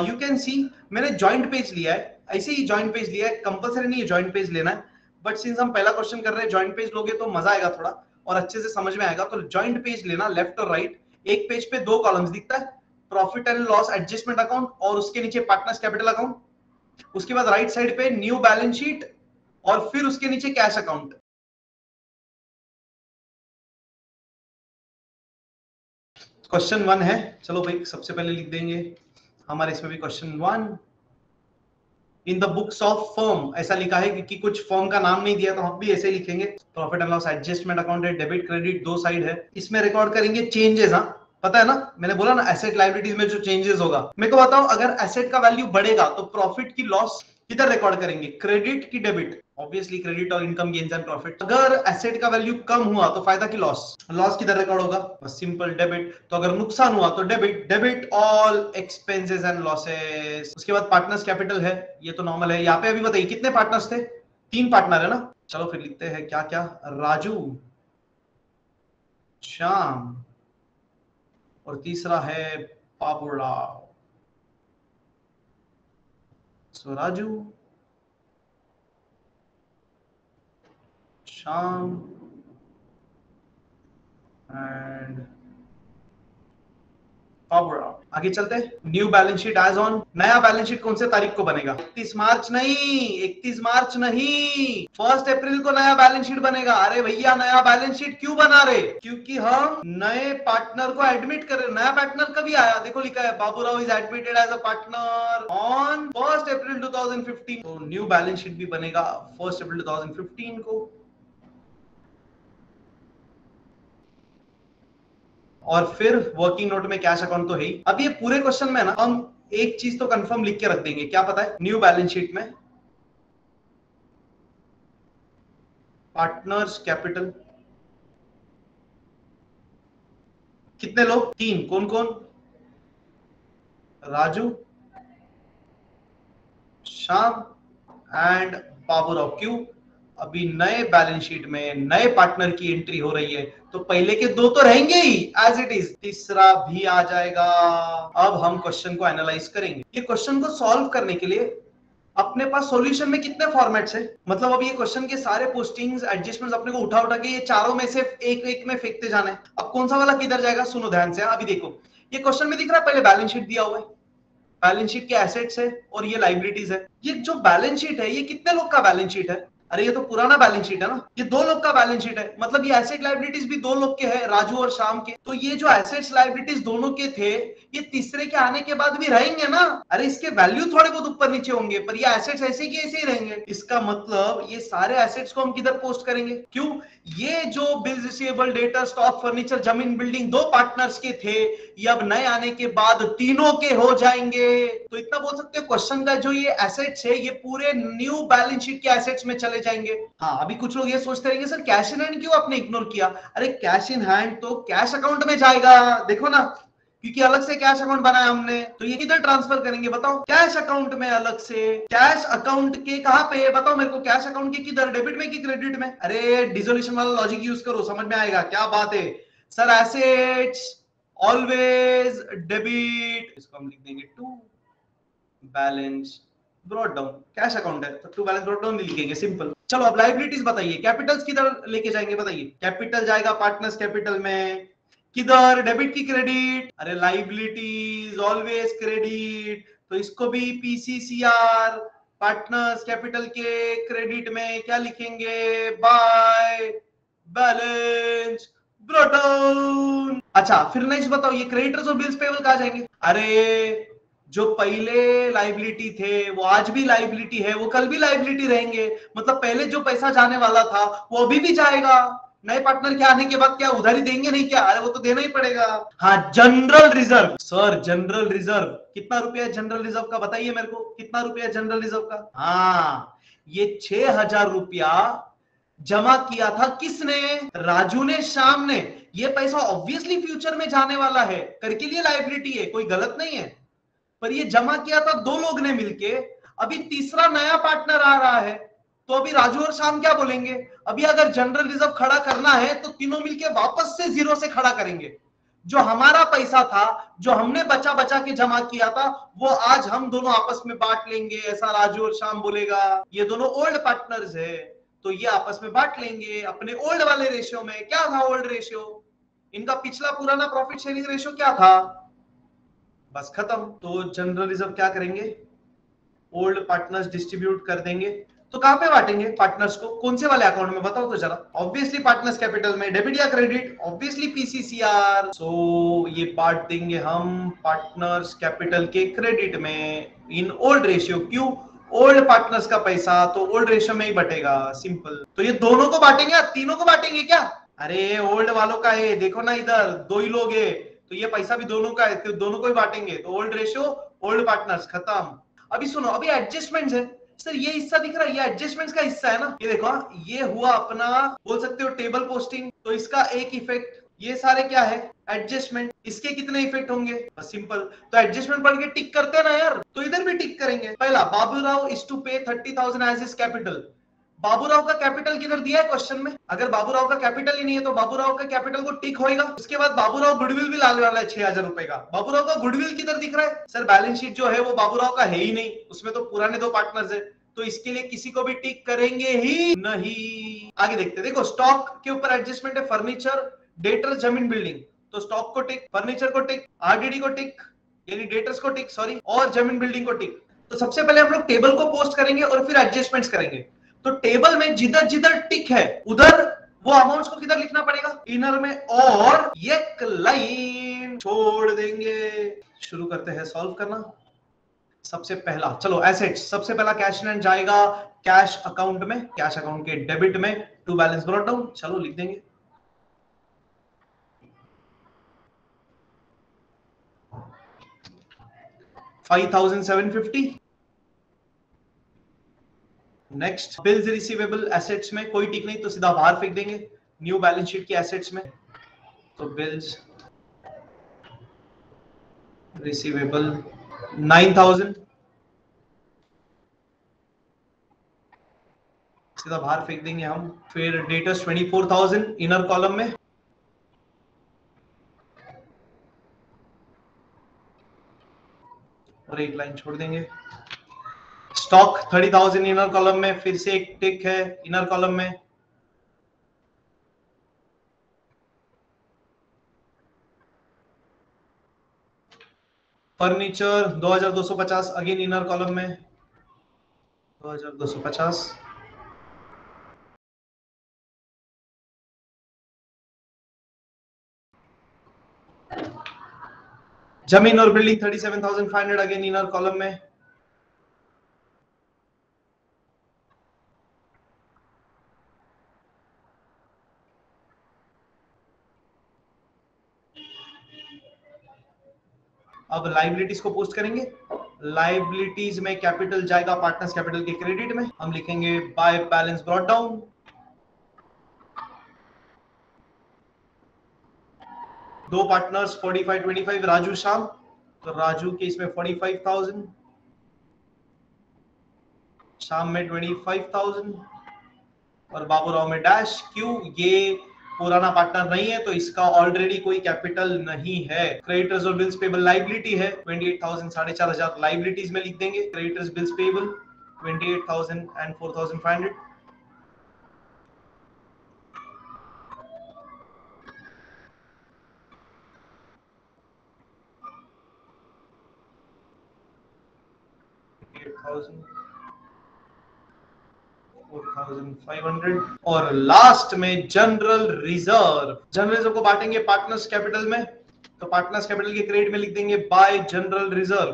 You can see मैंने जॉइंट पेज लिया है, ऐसे ही जॉइंट पेज लिया है, कंपलसरी नहीं है जॉइंट पेज लेना है, बट सिंस हम पहला क्वेश्चन कर रहे हैं जॉइंट पेज लोगे तो मजा आएगा थोड़ा और अच्छे से समझ में आएगा। तो जॉइंट पेज लेना, लेफ्ट और राइट, एक पेज पे दो कॉलम्स दिखता है, profit and loss adjustment account और उसके नीचे पार्टनर्स कैपिटल अकाउंट, उसके बाद राइट साइड पे न्यू बैलेंस शीट और फिर उसके नीचे कैश अकाउंट। क्वेश्चन वन है, चलो भाई सबसे पहले लिख देंगे हमारे इसमें भी question one. In the books of firm ऐसा लिखा है क्योंकि कुछ फर्म का नाम नहीं दिया तो हम भी ऐसे लिखेंगे। Profit and loss adjustment account है, डेबिट क्रेडिट दो साइड है, इसमें रिकॉर्ड करेंगे चेंजेस। हाँ पता है ना, मैंने बोला ना एसेट लायबिलिटीज में जो चेंजेस होगा। मेरे को बताओ अगर एसेट का वैल्यू बढ़ेगा तो प्रॉफिट की लॉस किधर रिकॉर्ड करेंगे, क्रेडिट की डेबिट? ऑब्वियसली क्रेडिट और इनकम गेन्स एंड प्रॉफिट। अगर एसेट का वैल्यू कम हुआ तो फायदा की लॉस, लॉस किधर रिकॉर्ड होगा? Simple debit. तो अगर नुकसान हुआ तो debit, debit all expenses and losses. उसके बाद पार्टनर्स कैपिटल है, ये तो नॉर्मल है। यहाँ पे अभी बताइए कितने पार्टनर्स थे, तीन पार्टनर है ना। चलो फिर लिखते हैं क्या क्या, राजू, श्याम और तीसरा है बाबूराव। So Raju, Shyam and Baburao. आगे चलते हैं, new balance sheet as on. नया बैलेंस शीट कौन से तारीख को बनेगा? इकतीस मार्च नहीं, इकतीस मार्च नहीं, फर्स्ट अप्रैल को नया बैलेंस शीट बनेगा। अरे भैया नया बैलेंस शीट क्यों बना रहे? क्योंकि हम नए पार्टनर को एडमिट कर रहे। नया पार्टनर कभी आया, देखो लिखा है Baburao is admitted as a partner on first April two thousand fifteen. तो न्यू बैलेंस शीट भी बनेगा first April two thousand fifteen को। और फिर वर्किंग नोट में कैश अकाउंट तो है ही। अब ये पूरे क्वेश्चन में ना हम एक चीज तो कंफर्म लिख के रख देंगे, क्या पता है, न्यू बैलेंस शीट में पार्टनर्स कैपिटल कितने लोग, तीन, कौन कौन? राजू, श्याम एंड बाबूराव। क्यों? अभी नए बैलेंस शीट में नए पार्टनर की एंट्री हो रही है तो पहले के दो तो रहेंगे ही एज इट इज, तीसरा भी आ जाएगा। अब हम क्वेश्चन को एनालाइज करेंगे। ये क्वेश्चन को सॉल्व करने के लिए अपने पास सॉल्यूशन में कितने फॉर्मेट्स है, मतलब अब ये क्वेश्चन के सारे पोस्टिंग्स एडजस्टमेंट्स अपने को उठा उठा के ये चारों में से एक एक में फेंकते जाना है। अब कौन सा वाला किधर जाएगा सुनो ध्यान से। अभी देखो ये क्वेश्चन में दिख रहा है पहले बैलेंस शीट दिया हुआ है, बैलेंस शीट के एसेट्स है और ये लायबिलिटीज है। ये जो बैलेंस शीट है ये कितने लोग का बैलेंस शीट है? अरे ये तो पुराना बैलेंस शीट है ना, ये दो लोग का बैलेंस शीट है, मतलब ये एसेट लायबिलिटीज भी दो लोग के है, राजू और श्याम के। तो ये जो एसेट्स लायबिलिटीज दोनों के थे ये तीसरे के आने के बाद भी रहेंगे ना। अरे इसके वैल्यू थोड़े बहुत ऊपर नीचे होंगे पर ये एसेट्स ऐसे के ऐसे ही रहेंगे। इसका मतलब ये सारे एसेट्स को हम किधर पोस्ट करेंगे? क्यों? ये जो bills receivable, debtor, stock, furniture, जमीन, बिल्डिंग दो पार्टनर्स के थे, ये अब नए आने के बाद तीनों के हो जाएंगे। तो इतना बोल सकते हो क्वेश्चन का जो ये एसेट्स है ये पूरे न्यू बैलेंस शीट के एसेट्स में चले जाएंगे। हाँ अभी कुछ लोग ये सोचते रहेंगे सर कैश इन हैंड क्यों आपने इग्नोर किया? अरे कैश इन हैंड तो कैश अकाउंट में जाएगा, देखो ना क्योंकि अलग से कैश अकाउंट बनाया हमने, तो ये किधर ट्रांसफर करेंगे बताओ? कैश अकाउंट में अलग से, कैश अकाउंट के कहां पे बताओ मेरे को, कैश अकाउंट के किधर, डेबिट में कि क्रेडिट में? अरे डिसोल्यूशन वाला लॉजिक यूज करो समझ में आएगा। क्या बात है सर, एसेट्स ऑलवेज डेबिट, इसको हम लिख देंगे to balance brought down, cash account है तो टू बैलेंस ब्रॉट डाउन लिखेंगे सिंपल। चलो अब लायबिलिटीज बताइए, कैपिटल्स किधर लेके जाएंगे बताइए? कैपिटल जाएगा पार्टनर्स कैपिटल में, किधर, डेबिट की क्रेडिट? अरे लायबिलिटीज ऑलवेज क्रेडिट, तो इसको भी पीसीसीआर पार्टनर्स कैपिटल के क्रेडिट में क्या लिखेंगे, बाय बैलेंस ब्रॉट डाउन। अच्छा फिर नेक्स्ट बताओ ये क्रेडिटर्स और बिल्स पेबल कहां जाएंगे? अरे जो पहले लायबिलिटी थे वो आज भी लायबिलिटी है, वो कल भी लायबिलिटी रहेंगे, मतलब पहले जो पैसा जाने वाला था वो अभी भी जाएगा। नए पार्टनर के आने के बाद क्या उधारी देंगे नहीं क्या? अरे वो तो देना ही पड़ेगा। हाँ general reserve, sir general reserve कितना रुपया है जनरल रिजर्व का बताइए मेरे को, कितना रुपया है जनरल रिजर्व का? हाँ ये छह हजार रुपया जमा किया था किसने, राजू ने, श्याम ने। ये पैसा ऑब्वियसली फ्यूचर में जाने वाला है, कर के लिए लायबिलिटी है, कोई गलत नहीं है, पर ये जमा किया था दो लोग ने मिलके। अभी तीसरा नया पार्टनर आ रहा है, तो अभी राजू और श्याम क्या बोलेंगे, अभी अगर जनरल रिजर्व खड़ा करना है तो तीनों मिलके वापस से जीरो से खड़ा करेंगे। जो हमारा पैसा था, जो हमने बचा बचा के जमा किया था, वो आज हम दोनों आपस में बांट लेंगे, ऐसा राजू और श्याम बोलेगा। ये दोनों ओल्ड पार्टनर्स है तो ये आपस में बांट लेंगे अपने ओल्ड वाले रेशियो में। क्या था ओल्ड रेशियो, इनका पिछला पुराना प्रॉफिट शेयरिंग रेशियो क्या था, बस खत्म। तो जनरल रिजर्व क्या करेंगे, ओल्ड पार्टनर्स डिस्ट्रीब्यूट कर देंगे। तो कहां पे बांटेंगे पार्टनर्स को, कौन से वाले अकाउंट में, बताओ तो जरा। ऑब्वियसली पार्टनर्स कैपिटल में, डेबिट या क्रेडिट, ऑब्वियसली पीसीसीआर। सो ये बांट देंगे हम पार्टनर्स कैपिटल के क्रेडिट में इन ओल्ड रेशियो। क्यों, ओल्ड पार्टनर्स का पैसा तो ओल्ड रेशियो में ही बटेगा, सिंपल। तो ये दोनों को बांटेंगे या तीनों को बांटेंगे क्या, अरे ओल्ड वालों का है, देखो ना इधर दो ही लोग है तो ये पैसा भी दोनों का है तो दोनों को ही बांटेंगे। तो ओल्ड रेशियो ओल्ड पार्टनर्स खत्म। अभी सुनो, अभी एडजस्टमेंट्स है। सर ये हिस्सा दिख रहा है, ये एडजस्टमेंट्स का हिस्सा है ना। ये देखो, ये हुआ अपना, बोल सकते हो टेबल पोस्टिंग। तो इसका एक इफेक्ट, ये सारे क्या है एडजस्टमेंट, इसके कितने इफेक्ट होंगे, बस सिंपल। तो एडजस्टमेंट पढ़ के टिक करते हैं ना यार, तो इधर भी टिक करेंगे। पहला, Baburao is to pay thirty thousand as his capital. Baburao का कैपिटल किधर दिया है क्वेश्चन में, अगर बाबूराव का कैपिटल ही नहीं है तो बाबूराव का कैपिटल को टिक होएगा। उसके बाद बाबूराव गुडविल भी लाने वाला है छह हजार रुपए का। बाबूराव का गुडविल किधर दिख रहा है, सर बैलेंस शीट जो है वो बाबूराव का है ही नहीं, उसमें तो पुराने दो पार्टनर्स है, तो इसके लिए किसी को भी टिक करेंगे ही नहीं। आगे देखते, देखो स्टॉक के ऊपर एडजस्टमेंट है, फर्नीचर, डेटर, जमीन, बिल्डिंग। तो स्टॉक को टिक, फर्नीचर को टिक, आरडीडी को टिक यानी डेटर्स को टिक सॉरी, और जमीन बिल्डिंग को टिक। तो सबसे पहले हम लोग टेबल को पोस्ट करेंगे और फिर एडजस्टमेंट करेंगे। तो टेबल में जिधर जिधर टिक है उधर वो अमाउंट्स को किधर लिखना पड़ेगा, इनर में, और एक लाइन छोड़ देंगे। शुरू करते हैं सॉल्व करना। सबसे पहला, चलो एसेट्स, सबसे पहला कैश एंड जाएगा कैश अकाउंट में, कैश अकाउंट के डेबिट में टू बैलेंस ब्रॉट डाउन, चलो लिख देंगे। Five thousand seven fifty. Next, bills receivable, assets में कोई टिक नहीं तो सीधा बाहर फेंक देंगे, न्यू बैलेंस शीट के एसेट्स में। तो बिल्स रिसीवेबल नाइन थाउजेंड, सीधा बाहर फेंक देंगे हम। फिर debtors twenty four thousand, inner column में। और एक लाइन छोड़ देंगे। Stock thirty thousand, inner column में, फिर से एक टिक है इनर कॉलम में। Furniture two thousand two fifty, again inner column में टू थाउजेंड टू फिफ्टी। जमीन और building thirty seven thousand five hundred, again inner column में। अब लाइबिलिटीज को पोस्ट करेंगे। लाइबिलिटीज में कैपिटल जाएगा पार्टनर्स कैपिटल के क्रेडिट में, हम लिखेंगे बाय बैलेंस ब्रॉट डाउन। दो partners forty five twenty five, Raju Shyam, तो राजू के इसमें फोर्टी फाइव थाउजेंड, श्याम में ट्वेंटी फाइव थाउजेंड, और बाबूराव में डैश। क्यों, ये पुराना पार्टनर नहीं है तो इसका ऑलरेडी कोई कैपिटल नहीं है। क्रेडिटर्स और बिल्स पेबल लाइबिलिटी है ट्वेंटी एट थाउजेंड, साढ़े चार हजार लाइबिलिटीज में लिख देंगे। Creditors bills payable twenty eight thousand and four thousand five hundred. Four thousand five hundred. और लास्ट में जनरल रिजर्व, जनरल रिजर्व को बांटेंगे पार्टनर्स कैपिटल में, तो पार्टनर्स कैपिटल के क्रेडिट में लिख देंगे बाय जनरल रिजर्व।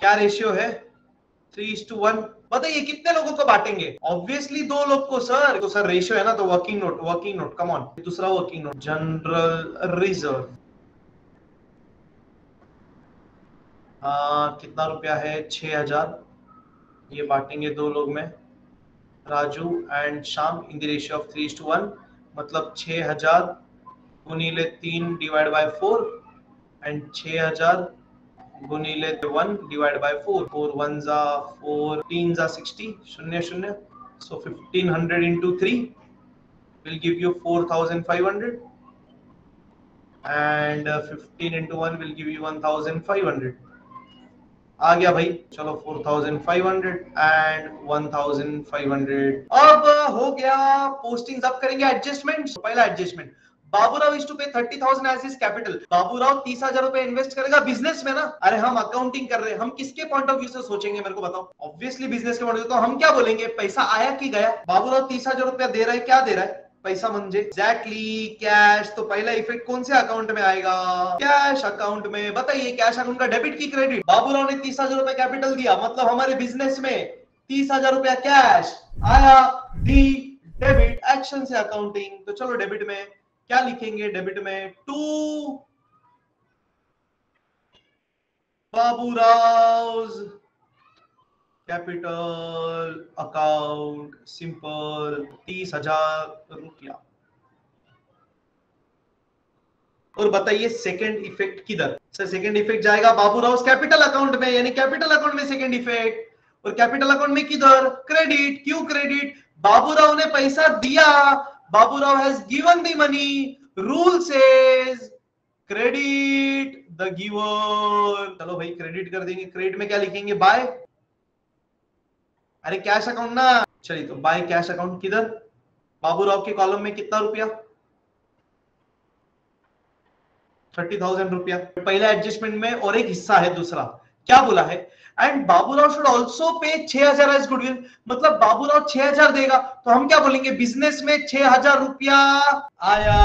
क्या रेशियो है, थ्री इज टू वन। बताइए कितने लोगों को बांटेंगे, ऑब्वियसली दो लोग को सर, तो सर रेशियो है ना, तो working note, working note come on, दूसरा वर्किंग नोट, जनरल रिजर्व। हाँ, कितना रुपया है, छह हजार। ये बांटेंगे दो लोग में, Raju and Shyam, in the ratio of three is to one, मतलब छह हजार गुणिले तीन डिवाइड बाय फोर एंड छह हजार गुनीले one divide by four, four one जा फोर, तीन जा सिक्सटी, शून्य शून्य, so fifteen hundred into three will give you four thousand five hundred and fifteen into one will give you one thousand five hundred. आ गया भाई, चलो four thousand five hundred and one thousand five hundred. अब हो गया postings, अब करेंगे adjustments. पहला adjustment, Baburao is to pay thirty thousand as his capital. Baburao तीस हजार रुपए इन्वेस्ट करेगा बिजनेस में ना। अरे हम अकाउंटिंग कर रहे हैं, हम किसके पॉइंट ऑफ व्यू से सोचेंगे मेरे को बताओ? ऑब्वियसली बिजनेस के पॉइंट ऑफ व्यू। तो हम क्या बोलेंगे, पैसा आया कि गया? बाबूराव तीस हजार रुपया दे रहा है, क्या दे रहा है? पैसा मंजे एग्जैक्टली कैश। तो पहला इफेक्ट कौन से अकाउंट में आएगा? कैश अकाउंट में। बताइए कैश अकाउंट का डेबिट की क्रेडिट? बाबूराव ने तीस हजार रुपया कैपिटल दिया, मतलब हमारे बिजनेस में तीस हजार रुपया कैश आया। डी डेबिट, एक्शन से अकाउंटिंग। तो चलो डेबिट में क्या लिखेंगे? डेबिट में to Baburao capital account, simple तीस हजार रुपया। और बताइए सेकंड इफेक्ट किधर? सर सेकंड इफेक्ट जाएगा बाबूराव कैपिटल अकाउंट में, यानी कैपिटल अकाउंट में सेकंड इफेक्ट। और कैपिटल अकाउंट में किधर? क्रेडिट। क्यों क्रेडिट? बाबूराव ने पैसा दिया, Baburao has given the money. Rule says credit the giver. चलो भाई क्रेडिट कर देंगे। क्रेडिट में क्या लिखेंगे? बाय, अरे कैश अकाउंट ना। चलिए तो बाय कैश अकाउंट किधर? बाबूराव के कॉलम में कितना रुपया? थर्टी थाउजेंड रुपया। पहला एडजस्टमेंट में और एक हिस्सा है दूसरा, क्या बोला है? एंड बाबूराव शुड ऑल्सो पे छह हजार एज गुडविल, मतलब बाबूराव छह हजार देगा तो हम क्या बोलेंगे? बिजनेस में छह हजार रुपया आया,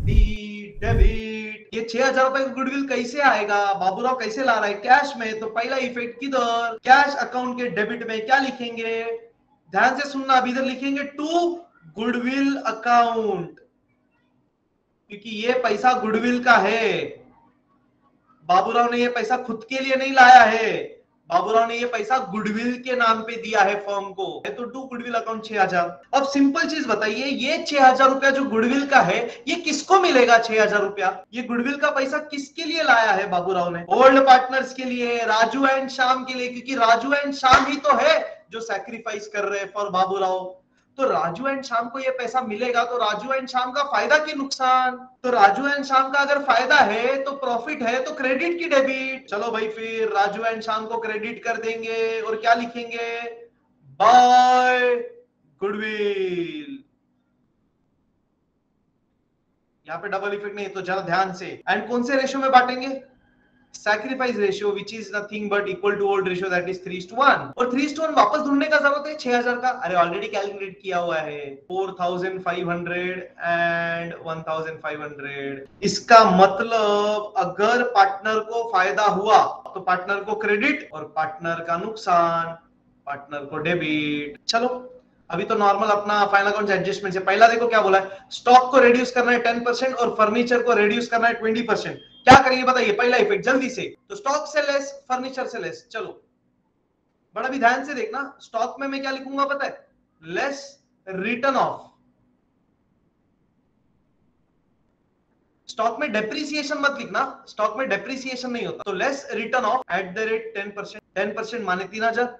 डी डेबिट। ये छह हजार रुपए गुडविल कैसे आएगा? बाबूराव कैसे ला रहा है? कैश में। तो पहला इफेक्ट किधर? कैश अकाउंट के डेबिट में। क्या लिखेंगे? ध्यान से सुनना, अभी इधर लिखेंगे टू गुडविल अकाउंट, क्योंकि ये पैसा गुडविल का है। बाबूराव ने ये पैसा खुद के लिए नहीं लाया है, बाबूराव ने ये पैसा गुडविल के नाम पे दिया है फर्म को। तो टू गुडविल अकाउंट छह हजार। अब सिंपल चीज बताइए, ये छह हजार रुपया जो गुडविल का है ये किसको मिलेगा? छह हजार रुपया ये गुडविल का पैसा किसके लिए लाया है बाबूराव ने? ओल्ड पार्टनर्स के लिए, राजू एंड श्याम के लिए, क्योंकि राजू एंड श्याम ही तो है जो सैक्रिफाइस कर रहे हैं फॉर बाबूराव। तो राजू एंड श्याम को ये पैसा मिलेगा, तो राजू एंड श्याम का फायदा कि नुकसान? तो राजू एंड श्याम का अगर फायदा है तो प्रॉफिट है, तो क्रेडिट की डेबिट। चलो भाई फिर राजू एंड श्याम को क्रेडिट कर देंगे और क्या लिखेंगे? By goodwill. यहाँ पे डबल इफेक्ट नहीं, तो जरा ध्यान से। एंड कौन से रेशियो में बांटेंगे? Sacrifice ratio, which is nothing but equal to old ratio, that is three is to one। और three is to one वापस ढूंढने का जरूरत है छह हजार का। अरे ऑलरेडी कैलकुलेट किया हुआ है four thousand five hundred and one thousand five hundred. इसका मतलब अगर पार्टनर को फायदा हुआ तो पार्टनर को क्रेडिट, और पार्टनर का नुकसान पार्टनर को डेबिट। चलो अभी तो नॉर्मल अपना फाइनल अकाउंट एडजस्टमेंट से। पहला देखो क्या बोला है, स्टॉक को रिड्यूस करना है टेन परसेंट और फर्नीचर को रिड्यूस करना है ट्वेंटी परसेंट। क्या करेंगे बताइए पहला इफेक्ट जल्दी से? तो स्टॉक से लेस, फर्नीचर से लेस। चलो बड़ा भी ध्यान से देखना, स्टॉक में मैं क्या लिखूंगा पता है? Less return of. स्टॉक में डेप्रिसिएशन मत लिखना, स्टॉक में डेप्रिसिएशन नहीं होता। तो less return of at the rate ten percent ten percent माने तीन हजार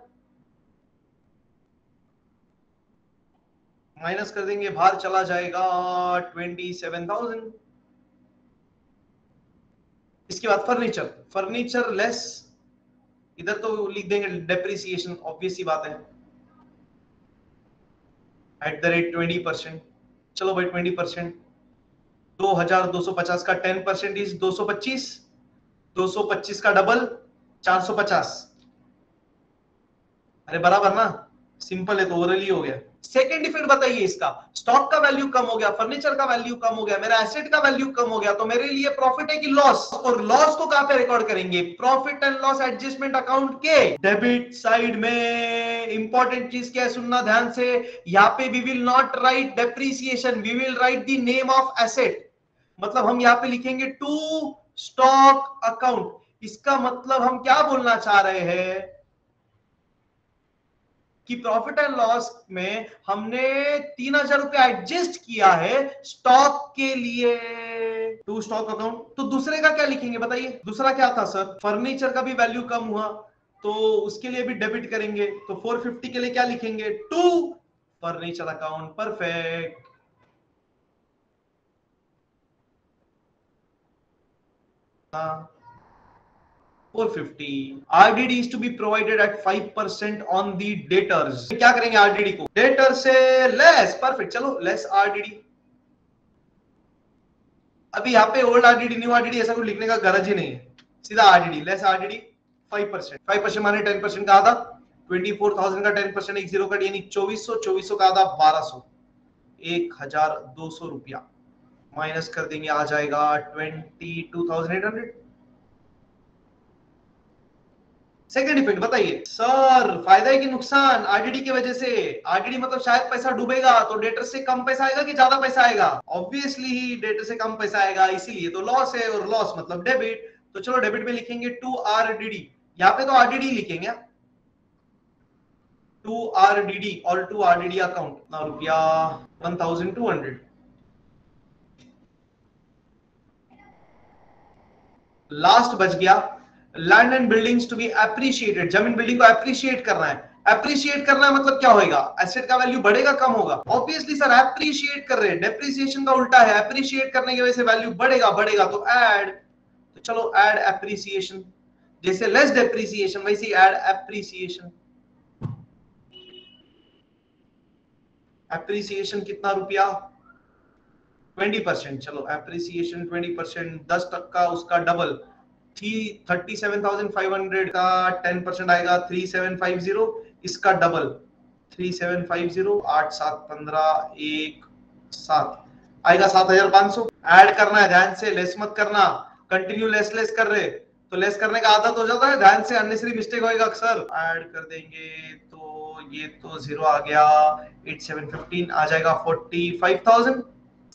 माइनस कर देंगे, बाहर चला जाएगा ट्वेंटी सेवन थाउजेंड। इसके बाद फर्नीचर, फर्नीचर लेस, इधर तो लिख देंगे डेप्रिसिएशन, ऑब्वियस ही बात है, at the rate twenty percent. चलो भाई ट्वेंटी परसेंट, दो हजार दो सौ पचास का टेन परसेंट इज दो सौ पच्चीस, दो सौ पच्चीस का डबल चार सौ पचास। अरे बराबर ना, सिंपल है तो ओरली हो गया। सेकेंड इफेक्ट बताइए इसका, स्टॉक का वैल्यू कम हो गया, फर्नीचर का वैल्यू कम हो गया, मेरा एसेट का वैल्यू कम हो गया, तो मेरे लिए प्रॉफिट है कि लॉस? और लॉस को कहां पे रिकॉर्ड करेंगे? Profit and loss adjustment account के डेबिट साइड में। इंपॉर्टेंट चीज क्या है सुनना ध्यान से, यहाँ पे we will not write depreciation, we will write the name of asset, मतलब हम यहाँ पे लिखेंगे टू स्टॉक अकाउंट। इसका मतलब हम क्या बोलना चाह रहे हैं कि प्रॉफिट एंड लॉस में हमने तीन हजार रुपया एडजस्ट किया है स्टॉक के लिए, टू स्टॉक अकाउंट। तो दूसरे का क्या लिखेंगे बताइए? दूसरा क्या था सर? फर्नीचर का भी वैल्यू कम हुआ तो उसके लिए भी डेबिट करेंगे, तो चार सौ पचास के लिए क्या लिखेंगे? To furniture account. परफेक्ट। हाँ, चार सौ पचास। R D D is to be provided at five percent on the debtors. क्या करेंगे R D D को? डेटर से लेस। परफेक्ट। चलो लेस R D D। अभी यहाँ पे old R D D, new R D D ऐसा कुछ लिखने का गरज ही नहीं है, सीधा R D D less R D D five percent. Five percent माने टेन परसेंट का आधा, चौबीस हज़ार का टेन परसेंट एक जीरो कट यानी चौबीस सौ, चौबीस सौ का आधा बारह सौ, एक हज़ार दो सौ रुपया माइनस कर देंगे, आ जाएगा बाईस हज़ार आठ सौ। सेकंड इफेक्ट बताइए सर, फायदा है कि नुकसान? आरडीडी की वजह से। आरडीडी मतलब शायद पैसा डूबेगा तो डेटर से कम पैसा आएगा कि ज्यादा पैसा आएगा? ऑब्वियसली ही डेटर से कम पैसा आएगा, इसीलिए तो लॉस है, और लॉस मतलब डेबिट। तो चलो डेबिट में लिखेंगे टू आरडीडी। यहाँ पे तो आरडीडी लिखेंगे, टू आरडीडी और टू आरडीडी अकाउंट। ना रुपया one thousand two hundred. Last बच गया land and buildings to be appreciated. जमीन बिल्डिंग को एप्रिशिएट करना है। एप्रिशिएट करना है मतलब क्या होगा? एसेट का वैल्यू बढ़ेगा कम होगा? ऑब्वियसली सर एप्रिशिएट कर रहे हैं, डेप्रिसिएशन का उल्टा है, एप्रिशिएट करने की वजह से वैल्यू बढ़ेगा, बढ़ेगा तो ऐड। तो चलो ऐड एप्रिसिएशन, जैसे लेस डेप्रिसिएशन वैसे ही ऐड एप्रिसिएशन। एप्रिसिएशन कितना रुपया? Twenty percent. चलो एप्रिसिएशन ट्वेंटी परसेंट, दस टक्का उसका double, thirty seven thousand five hundred का टेन परसेंट आएगा थर्टी सेवन फिफ्टी, इसका डबल थर्टी सेवन फिफ्टी, आठ सात पंद्रह, एक सात आएगा सात हज़ार पाँच सौ। ऐड करना है ध्यान से, लेस मत करना, कंटिन्यू लेस लेस कर रहे तो लेस करने का आदत हो जाता है, ध्यान से, अननेसेसरी मिस्टेक होएगा अक्सर। ऐड कर देंगे तो ये तो जीरो आ गया, eight thousand seven hundred fifteen आ जाएगा forty five thousand.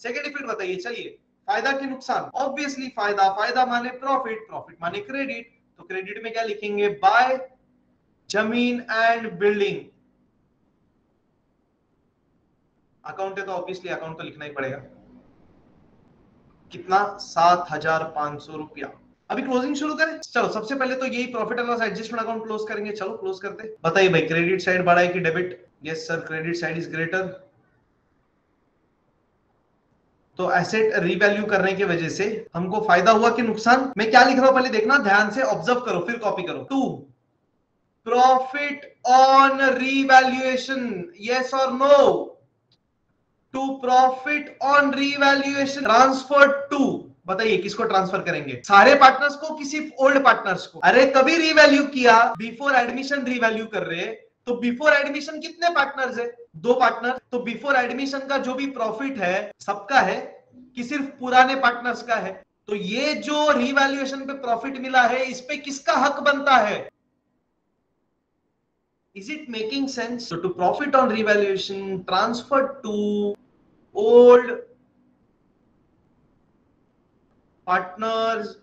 Second effect बताइए। चलिए फायदा के नुकसान, ऑब्वियसली फायदा, फायदा माने प्रॉफिट, प्रॉफिट माने क्रेडिट, तो क्रेडिट में क्या लिखेंगे? बाय जमीन एंड बिल्डिंग। अकाउंट है तो ऑब्वियसली अकाउंट तो लिखना ही पड़ेगा। कितना? सात हजार पांच सौ रुपया। अभी क्लोजिंग शुरू करें। चलो सबसे पहले तो यही profit and loss adjustment account close करेंगे। चलो क्लोज करते। बताइए भाई, क्रेडिट साइड बड़ा है कि debit? Yes sir, credit side is greater. तो एसेट रिवैल्यू करने की वजह से हमको फायदा हुआ कि नुकसान? मैं क्या लिख रहा हूं पहले देखना ध्यान से, ऑब्जर्व करो फिर कॉपी करो। To profit on revaluation, yes और no? To profit on revaluation. Transfer to, बताइए किसको ट्रांसफर करेंगे? सारे पार्टनर्स को कि सिर्फ ओल्ड पार्टनर्स को? अरे कभी रिवैल्यू किया, बिफोर एडमिशन रिवैल्यू कर रहे, तो बिफोर एडमिशन कितने पार्टनर्स है? दो पार्टनर। तो बिफोर एडमिशन का जो भी प्रॉफिट है सबका है कि सिर्फ पुराने पार्टनर्स का है? तो ये जो रिवैल्यूएशन पे प्रॉफिट मिला है इस पे किसका हक बनता है? Is it making sense? To profit on revaluation transfer to old partners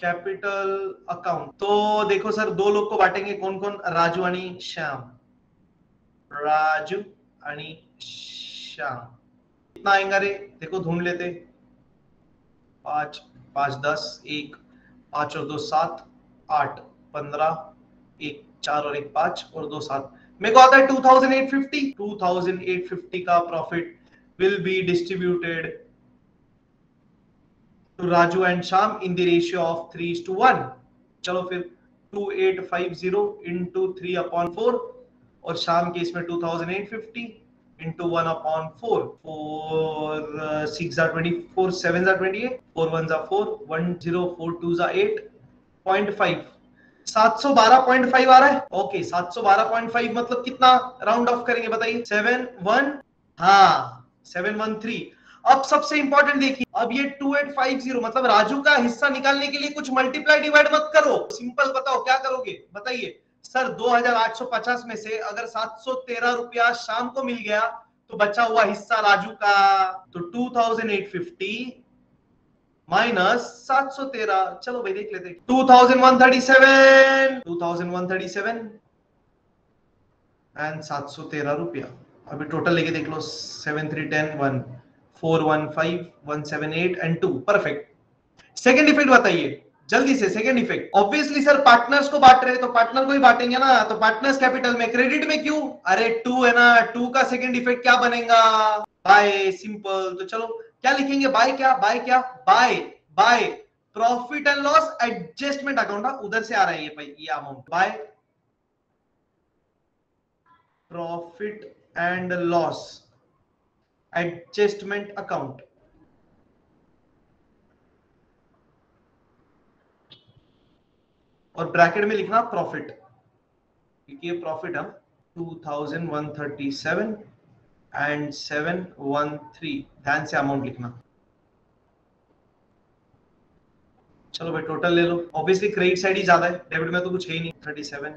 capital account. तो देखो सर, दो लोग को बांटेंगे, कौन कौन? राजू आणि श्याम। राजू आणि श्याम कितना आएगा रे? देखो ढूंढ लेते, पांच पांच दस, एक पांच और दो सात, आठ पंद्रह, एक चार और एक पांच और दो सात, मेरे को आता है two thousand eight fifty. Two thousand eight fifty का profit will be distributed to Raju and Shyam in the ratio of three is to one. चलो फिर two thousand eight fifty into three upon four और श्याम के इसमें two thousand eight fifty into one upon four. Four six are twenty four, seven are twenty eight, four one are four, one zero, four two are eight, point five, सात सौ बारह point five आ रहा है। Okay, सात सौ बारह point five मतलब कितना राउंड ऑफ करेंगे बताइए? सेवन वन, हाँ सेवन वन थ्री। अब सबसे इंपॉर्टेंट देखिए, अब ये टू एट फाइव जीरो मतलब राजू का हिस्सा निकालने के लिए कुछ मल्टीप्लाई डिवाइड मत करो, सिंपल बताओ क्या करोगे बताइए? सर दो हज़ार आठ सौ पचास में से अगर सात सौ तेरह रुपया शाम को मिल गया तो बचा हुआ हिस्सा राजू का, तो two thousand eight fifty minus सात सौ तेरह। चलो भाई देख लेते हैं, two thousand one thirty seven, two thousand one thirty seven and सात सौ तेरह रुपया। अभी टोटल लेके देख लो, seven three ten one four one five one seven eight and two. Perfect. Second effect बताइए जल्दी से। Second effect, obviously sir partners को बांट रहे हैं तो पार्टनर को ही बांटेंगे ना, तो पार्टनर्स कैपिटल में, क्रेडिट में क्यों? अरे टू है ना, टू का सेकेंड इफेक्ट क्या बनेगा? बाय। सिंपल। तो चलो क्या लिखेंगे? बाय क्या, बाय क्या, by by profit and loss adjustment account. उधर से आ रहा है ये भाई, ये amount by profit and loss adjustment account. और ब्रैकेट में लिखना प्रॉफिट, क्योंकि ये प्रॉफिट हम two thousand one thirty seven and seven one three, ध्यान से अमाउंट लिखना। चलो भाई टोटल ले लो। ऑब्वियसली क्रेडिट साइड ही ज्यादा है, डेबिट में तो कुछ है ही नहीं। Thirty seven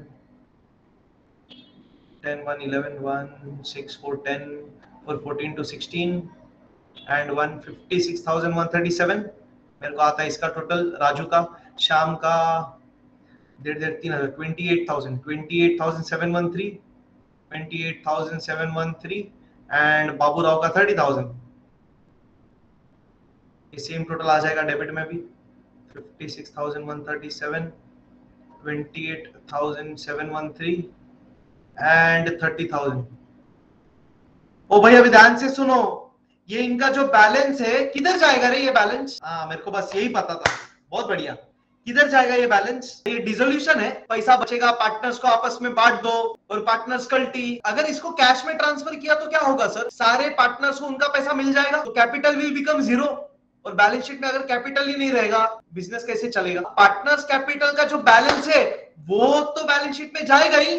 ten one eleven one six four ten four fourteen two sixteen and one fifty six thousand one thirty seven मेरे को आता है इसका टोटल। राजू का, श्याम का डेढ़ डेढ़ तीन हजार twenty eight thousand twenty eight thousand seven one three twenty eight thousand seven one three and Baburao का थर्टी थाउजेंड। ये सेम टोटल आ जाएगा डेबिट में भी, fifty six thousand one thirty seven twenty eight thousand seven one three and thirty thousand. ओ भाई अभी ध्यान से सुनो, ये इनका जो बैलेंस है किधर जाएगा रे ये बैलेंस? हाँ मेरे को बस यही पता था, बहुत बढ़िया। किधर जाएगा ये बैलेंस? ये डिसोल्यूशन है, पैसा बचेगा, पार्टनर्स को आपस में बांट दो और पार्टनर्स कल्टी। अगर इसको कैश में ट्रांसफर किया तो क्या होगा सर? सारे पार्टनर्स को उनका पैसा मिल जाएगा, तो कैपिटल विल बिकम जीरो। और बैलेंस शीट में अगर कैपिटल ही नहीं रहेगा, बिजनेस कैसे चलेगा? पार्टनर्स कैपिटल का जो बैलेंस है वो तो बैलेंस शीट में जाएगा ही,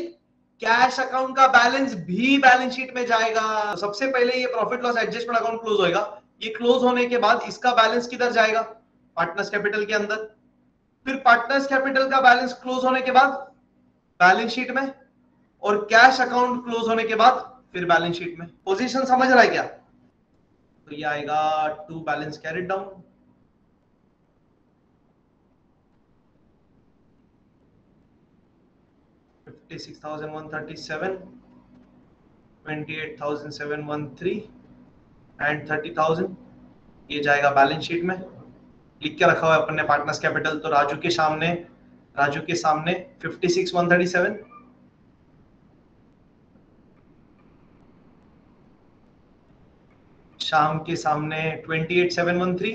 कैश अकाउंट का बैलेंस भी बैलेंस शीट में जाएगा। सबसे पहले ये profit loss adjustment account close होएगा, ये क्लोज होने के बाद इसका बैलेंस किधर जाएगा? पार्टनर्स कैपिटल के अंदर। फिर पार्टनर्स कैपिटल का बैलेंस क्लोज होने के बाद बैलेंस शीट में, और कैश अकाउंट क्लोज होने के बाद फिर बैलेंस शीट में। पोजीशन समझ रहा है क्या? तो ये आएगा to balance carried down, six thousand one thirty seven, twenty eight thousand seven one three and thirty thousand. ये जाएगा बैलेंस शीट में, लिख के रखा हुआ है अपन ने पार्टनर्स कैपिटल। तो राजू के सामने राजू के सामने fifty six one thirty seven, Shyam के सामने twenty eight seven one three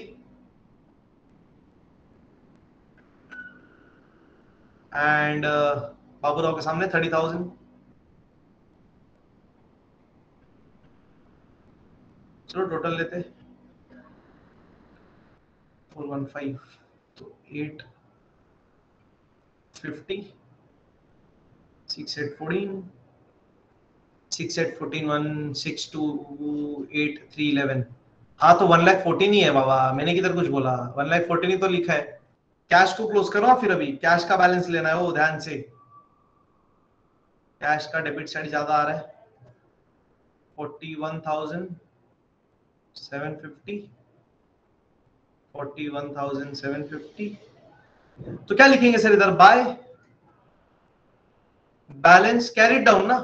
and Baburao के सामने थर्टी थाउजेंड। चलो टोटल लेते, फोर वन फाइव तो eight fifty six eight fourteen six eight fourteen one six two eight three eleven. हाँ तो one lakh fourteen ही है बाबा, मैंने किधर कुछ बोला? वन लाख फोर्टीन ही तो लिखा है। कैश को क्लोज करो, फिर अभी कैश का बैलेंस लेना है। वो ध्यान से, कैश का डेबिट साइड ज्यादा आ रहा है, forty one thousand seven fifty, forty one thousand seven fifty. तो क्या लिखेंगे सर इधर? बाय बैलेंस कैरीड डाउन ना,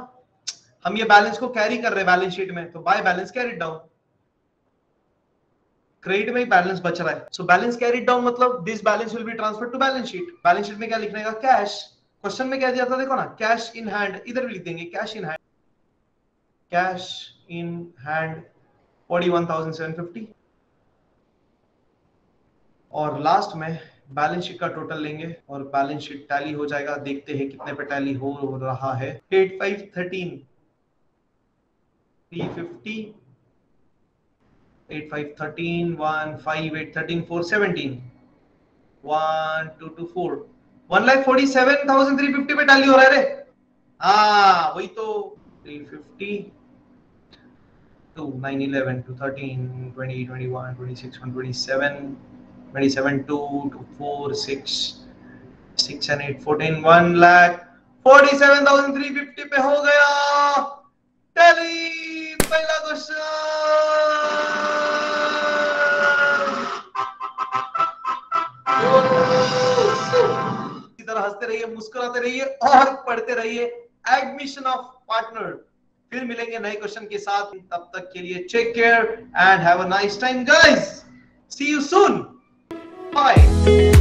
हम ये बैलेंस को कैरी कर रहे हैं बैलेंस शीट में, तो by balance carried down. Credit में ही बैलेंस बच रहा है, सो बैलेंस कैरीड डाउन मतलब this balance will be transferred to balance sheet. Balance sheet में क्या लिखने का? कैश। क्वेश्चन में क्या दिया था देखो ना, कैश इन हैंड, इधर भी लिख देंगे cash in hand, cash in hand forty one thousand seven fifty. और लास्ट में बैलेंस शीट का टोटल लेंगे और बैलेंस शीट टैली हो जाएगा। देखते हैं कितने पे टैली हो रहा है। Eight five thirteen, three fifty, eight five thirteen, one five eight thirteen, four seventeen, one two two four, one lakh forty seven thousand three fifty पे टैली हो रहा है रे। हाँ वही तो, three fifty two nine eleven two thirteen twenty twenty one twenty six one twenty seven twenty seven two two four six six and eight fourteen, one lakh forty seven thousand three fifty पे हो गया tally. पहला question. हंसते रहिए, मुस्कुराते रहिए और पढ़ते रहिए। Admission of partner. फिर मिलेंगे नए क्वेश्चन के साथ, तब तक के लिए take care and have a nice time guys, see you soon, bye.